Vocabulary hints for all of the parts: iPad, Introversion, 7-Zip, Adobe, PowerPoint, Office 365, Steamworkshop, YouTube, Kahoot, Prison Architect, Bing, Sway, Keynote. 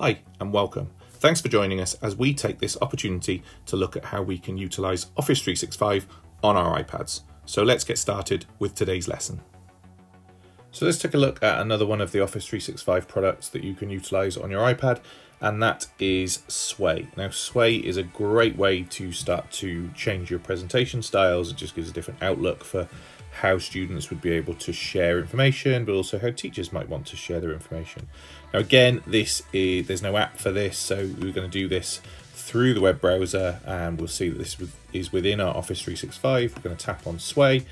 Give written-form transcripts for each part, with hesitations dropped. Hi and welcome. Thanks for joining us as we take this opportunity to look at how we can utilize Office 365 on our iPads. So let's get started with today's lesson. So let's take a look at another one of the Office 365 products that you can utilize on your iPad, and that is Sway. Now, Sway is a great way to start to change your presentation styles. It just gives a different outlook for how students would be able to share information, but also how teachers might want to share their information. Now, again, there's no app for this, so we're going to do this through the web browser, and we'll see that this is within our Office 365. We're going to tap on Sway.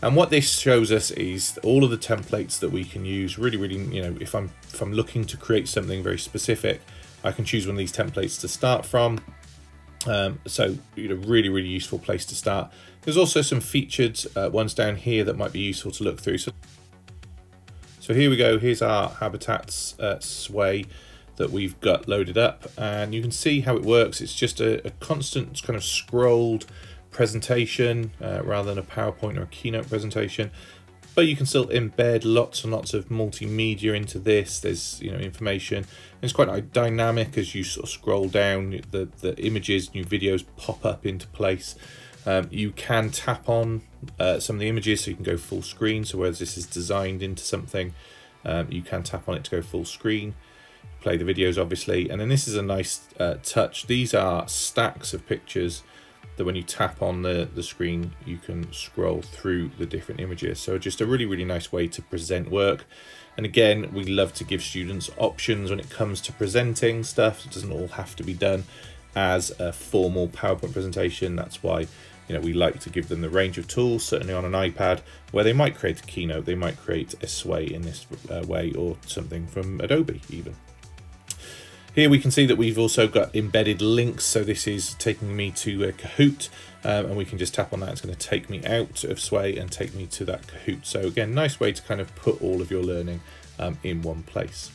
And what this shows us is all of the templates that we can use. Really, you know, if I'm looking to create something very specific, I can choose one of these templates to start from. So, you know, really useful place to start. There's also some featured ones down here that might be useful to look through. So here we go. Here's our Habitats Sway that we've got loaded up, and you can see how it works. It's just a constant kind of scrolled presentation rather than a PowerPoint or a Keynote presentation, but you can still embed lots and lots of multimedia into this. There's, you know, information, and it's quite dynamic as you sort of scroll down. The images, new videos pop up into place. You can tap on some of the images so you can go full screen. So whereas this is designed into something, you can tap on it to go full screen. Play the videos, obviously, and then this is a nice touch. These are stacks of pictures that when you tap on the screen, you can scroll through the different images. So just a really nice way to present work. And again, we love to give students options when it comes to presenting stuff. It doesn't all have to be done as a formal PowerPoint presentation. That's why, you know, we like to give them the range of tools, certainly on an iPad, where they might create a Keynote, they might create a Sway in this way, or something from Adobe even. Here we can see that we've also got embedded links. So this is taking me to Kahoot, and we can just tap on that. It's going to take me out of Sway and take me to that Kahoot. So again, nice way to kind of put all of your learning in one place.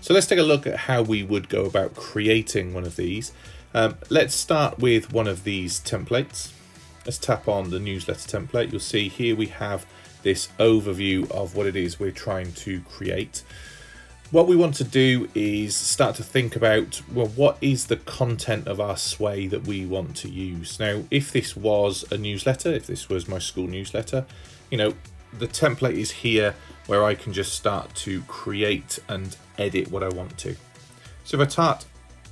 So let's take a look at how we would go about creating one of these. Let's start with one of these templates. Let's tap on the newsletter template. You'll see here we have this overview of what it is we're trying to create. What we want to do is start to think about, well, what is the content of our Sway that we want to use? Now, if this was a newsletter, if this was my school newsletter, you know, the template is here where I can just start to create and edit what I want to. So if I start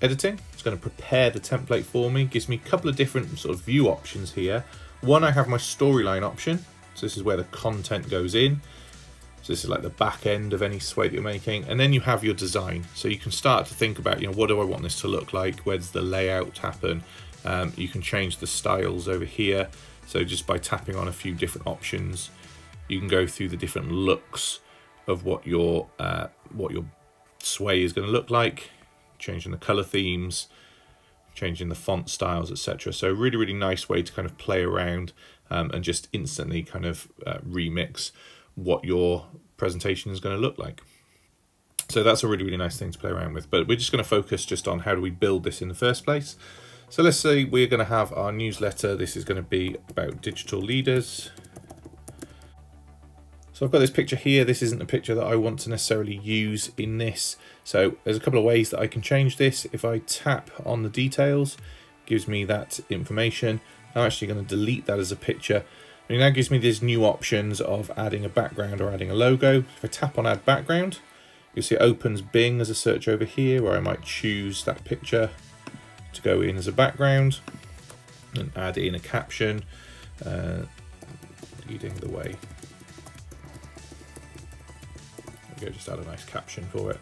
editing, it's going to prepare the template for me. It gives me a couple of different sort of view options here. One, I have my storyline option. So this is where the content goes in. So this is like the back end of any Sway that you're making. And then you have your design. So you can start to think about, you know, what do I want this to look like? Where does the layout happen? You can change the styles over here. So just by tapping on a few different options, you can go through the different looks of what your Sway is going to look like, changing the color themes, changing the font styles, etc. So really nice way to kind of play around and just instantly kind of remix what your presentation is going to look like. So that's a really nice thing to play around with, but we're just going to focus just on how do we build this in the first place. So let's say we're going to have our newsletter. This is going to be about digital leaders. So I've got this picture here. This isn't a picture that I want to necessarily use in this. So there's a couple of ways that I can change this. If I tap on the details, it gives me that information. I'm actually going to delete that as a picture. It now gives me these new options of adding a background or adding a logo. If I tap on add background, you'll see it opens Bing as a search over here, where I might choose that picture to go in as a background and add in a caption, leading the way. There we go, just add a nice caption for it.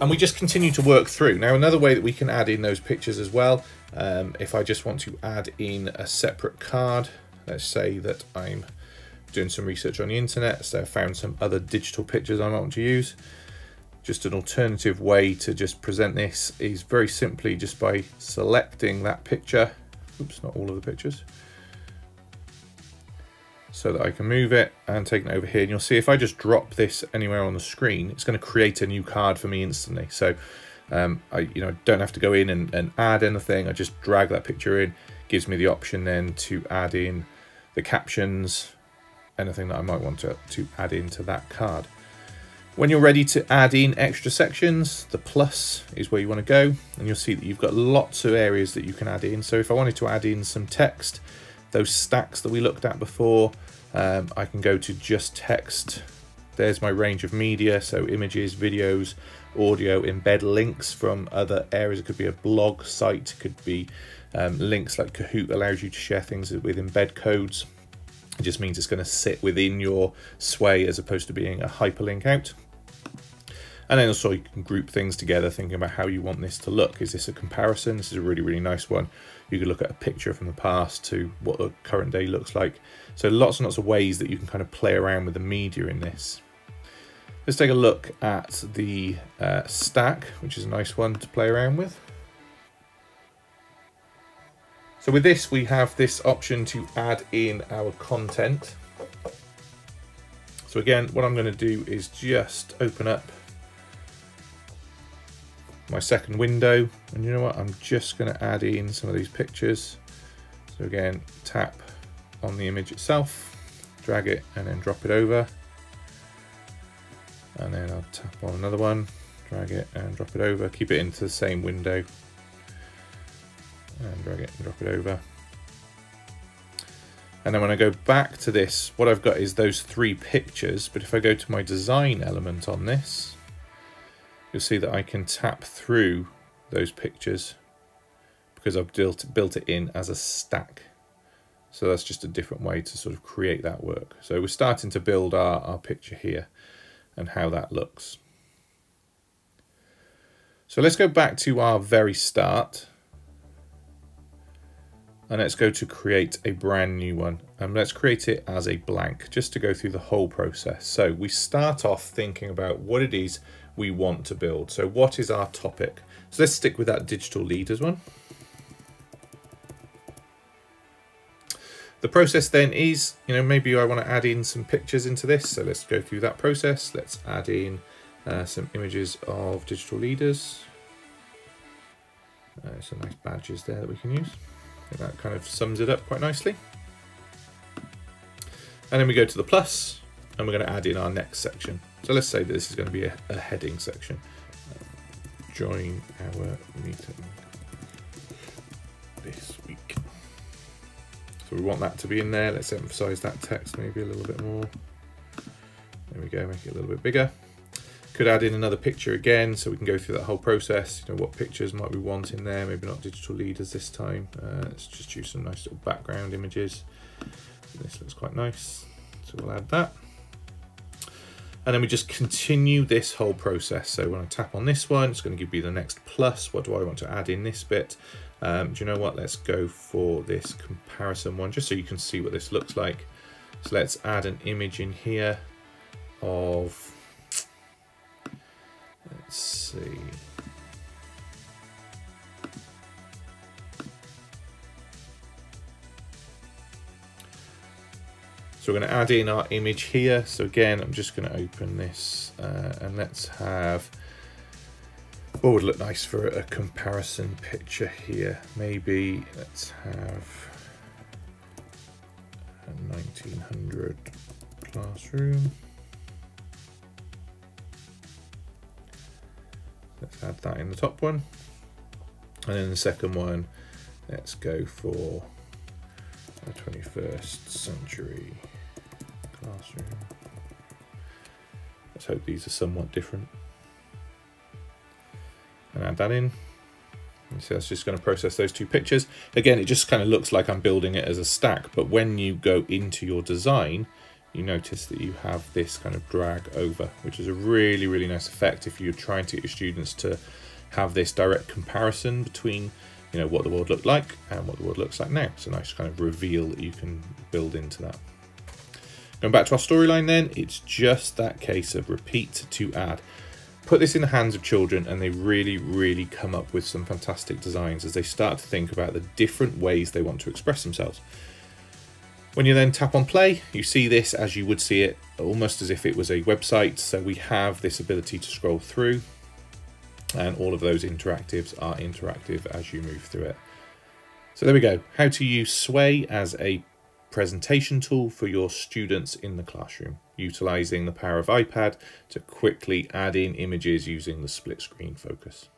And we just continue to work through. Now, another way that we can add in those pictures as well, if I just want to add in a separate card, let's say that I'm doing some research on the internet, so I found some other digital pictures I might want to use. Just an alternative way to just present this is very simply just by selecting that picture. Oops, not all of the pictures. So that I can move it and take it over here. And you'll see if I just drop this anywhere on the screen, it's going to create a new card for me instantly. So I don't have to go in and add anything. I just drag that picture in. It gives me the option then to add in the captions, anything that I might want to add into that card. When you're ready to add in extra sections, the plus is where you want to go, and you'll see that you've got lots of areas that you can add in. So if I wanted to add in some text, those stacks that we looked at before, I can go to just text. There's my range of media, so images, videos, audio, embed links from other areas. It could be a blog site, it could be links like Kahoot allows you to share things with embed codes. It just means it's going to sit within your Sway as opposed to being a hyperlink out. And then also you can group things together, thinking about how you want this to look. Is this a comparison? This is a really, really nice one. You could look at a picture from the past to what the current day looks like. So lots and lots of ways that you can kind of play around with the media in this. Let's take a look at the stack, which is a nice one to play around with. So with this, we have this option to add in our content. So again, what I'm going to do is just open up my second window, and you know what, I'm just going to add in some of these pictures. So again, tap on the image itself, drag it and then drop it over, and then I'll tap on another one, drag it and drop it over, keep it into the same window and drag it and drop it over. And then when I go back to this, what I've got is those three pictures, but if I go to my design element on this, you'll see that I can tap through those pictures because I've built it in as a stack. So that's just a different way to sort of create that work. So we're starting to build our picture here and how that looks. So let's go back to our very start and let's go to create a brand new one, and let's create it as a blank just to go through the whole process. So we start off thinking about what it is we want to build. So what is our topic? So let's stick with that digital leaders one. The process then is, you know, maybe I want to add in some pictures into this. So let's go through that process. Let's add in some images of digital leaders. Some nice badges there that we can use. I think that kind of sums it up quite nicely. And then we go to the plus and we're going to add in our next section. So let's say that this is going to be a heading section. Join our meeting this week. So we want that to be in there. Let's emphasize that text maybe a little bit more. There we go, make it a little bit bigger. Could add in another picture again, so we can go through that whole process. You know, what pictures might we want in there? Maybe not digital leaders this time. Let's just choose some nice little background images. This looks quite nice. So we'll add that. And then we just continue this whole process. So when I tap on this one, it's going to give me the next plus. What do I want to add in this bit? Do you know what? Let's go for this comparison one, just so you can see what this looks like. So let's add an image in here of, let's see. So we're going to add in our image here. So again, I'm just going to open this and let's have what would look nice for a comparison picture here. Maybe let's have a 1900 classroom. Let's add that in the top one. And then the second one, let's go for the 21st century classroom. Let's hope these are somewhat different. And add that in. So that's just going to process those two pictures. Again, it just kind of looks like I'm building it as a stack, but when you go into your design, you notice that you have this kind of drag over, which is a really, really nice effect if you're trying to get your students to have this direct comparison between, you know, what the world looked like and what the world looks like now. It's a nice kind of reveal that you can build into that. Going back to our storyline then, it's just that case of repeat to add. Put this in the hands of children and they really, really come up with some fantastic designs as they start to think about the different ways they want to express themselves. When you then tap on play, you see this as you would see it almost as if it was a website. So we have this ability to scroll through, and all of those interactives are interactive as you move through it. So there we go, how to use Sway as a presentation tool for your students in the classroom. utilizing the power of iPad to quickly add in images using the split screen focus.